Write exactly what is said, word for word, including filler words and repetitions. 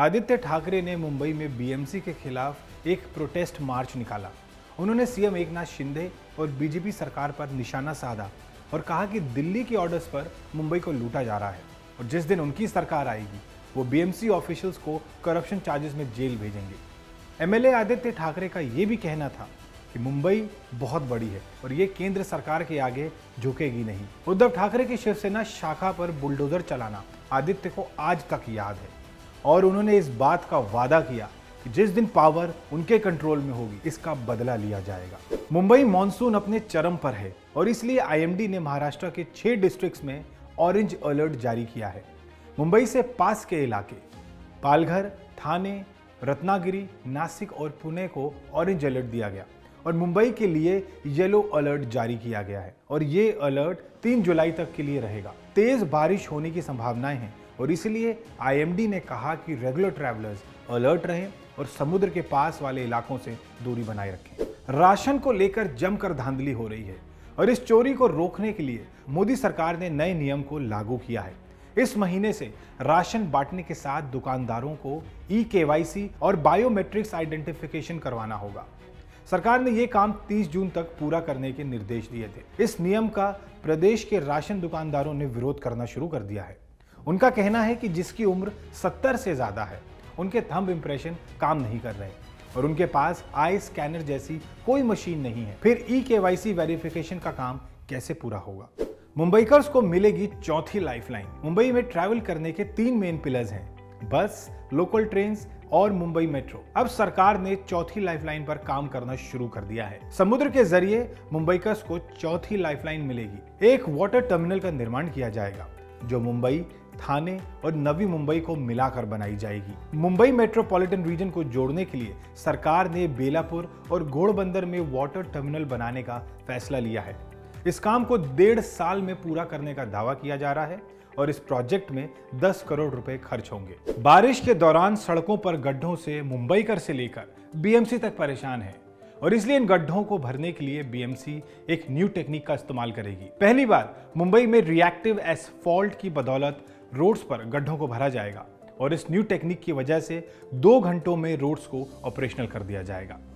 आदित्य ठाकरे ने मुंबई में बीएमसी के खिलाफ एक प्रोटेस्ट मार्च निकाला। उन्होंने सीएम एकनाथ शिंदे और बीजेपी सरकार पर निशाना साधा और कहा कि दिल्ली के ऑर्डर्स पर मुंबई को लूटा जा रहा है और जिस दिन उनकी सरकार आएगी वो बीएमसी ऑफिशियल्स को करप्शन चार्जेस में जेल भेजेंगे। एमएलए आदित्य ठाकरे का ये भी कहना था कि मुंबई बहुत बड़ी है और ये केंद्र सरकार के आगे झुकेगी नहीं। उद्धव ठाकरे की शिवसेना शाखा पर बुलडोजर चलाना आदित्य को आज तक याद है और उन्होंने इस बात का वादा किया कि जिस दिन पावर उनके कंट्रोल में होगी इसका बदला लिया जाएगा। मुंबई मॉनसून अपने चरम पर है और इसलिए आईएमडी ने महाराष्ट्र के छह डिस्ट्रिक्ट्स में ऑरेंज अलर्ट जारी किया है। मुंबई से पास के इलाके पालघर, थाने, रत्नागिरी, नासिक और पुणे को ऑरेंज अलर्ट दिया गया और मुंबई के लिए येलो अलर्ट जारी किया गया है और ये अलर्ट तीन जुलाई तक के लिए रहेगा। तेज बारिश होने की संभावनाएं हैं और इसलिए आईएमडी ने कहा कि रेगुलर ट्रैवलर्स अलर्ट रहें और समुद्र के पास वाले इलाकों से दूरी बनाए रखें। राशन को लेकर जमकर धांधली हो रही है और इस चोरी को रोकने के लिए मोदी सरकार ने नए नियम को लागू किया है। इस महीने से राशन बांटने के साथ दुकानदारों को ई केवाईसी और बायोमेट्रिक्स आइडेंटिफिकेशन करवाना होगा। सरकार ने ये काम तीस जून तक पूरा करने के निर्देश दिए थे। इस नियम का प्रदेश के राशन दुकानदारों ने विरोध करना शुरू कर दिया है। उनका कहना है कि जिसकी उम्र सत्तर से ज़्यादा है उनके थंब इम्प्रेशन काम नहीं कर रहे और उनके पास आई स्कैनर जैसी कोई मशीन नहीं है, फिर ई केवाईसी वेरिफिकेशन का काम कैसे पूरा होगा। मुंबईकर्स को मिलेगी चौथी लाइफलाइन। मुंबई में ट्रैवल करने के तीन मेन पिलर्स हैं, बस, लोकल ट्रेन और मुंबई मेट्रो। अब सरकार ने चौथी लाइफलाइन पर काम करना शुरू कर दिया है। समुद्र के जरिए मुंबईकर्स को चौथी लाइफलाइन मिलेगी। एक वाटर टर्मिनल का निर्माण किया जाएगा जो मुंबई, थाने और नवी मुंबई को मिलाकर बनाई जाएगी। मुंबई मेट्रोपॉलिटन रीजन को जोड़ने के लिए सरकार ने बेलापुर और घोड़बंदर में वाटर टर्मिनल बनाने का फैसला लिया है। इस काम को डेढ़ साल में पूरा करने का दावा किया जा रहा है और इस प्रोजेक्ट में दस करोड़ रुपए खर्च होंगे। बारिश के दौरान सड़कों पर गड्ढों से मुंबईकर से लेकर बीएमसी तक परेशान है और इसलिए इन गड्ढों को भरने के लिए बीएमसी एक न्यू टेक्निक का इस्तेमाल करेगी। पहली बार मुंबई में रिएक्टिव एस्फॉल्ट की बदौलत रोड्स पर गड्ढों को भरा जाएगा और इस न्यू टेक्निक की वजह से दो घंटों में रोड्स को ऑपरेशनल कर दिया जाएगा।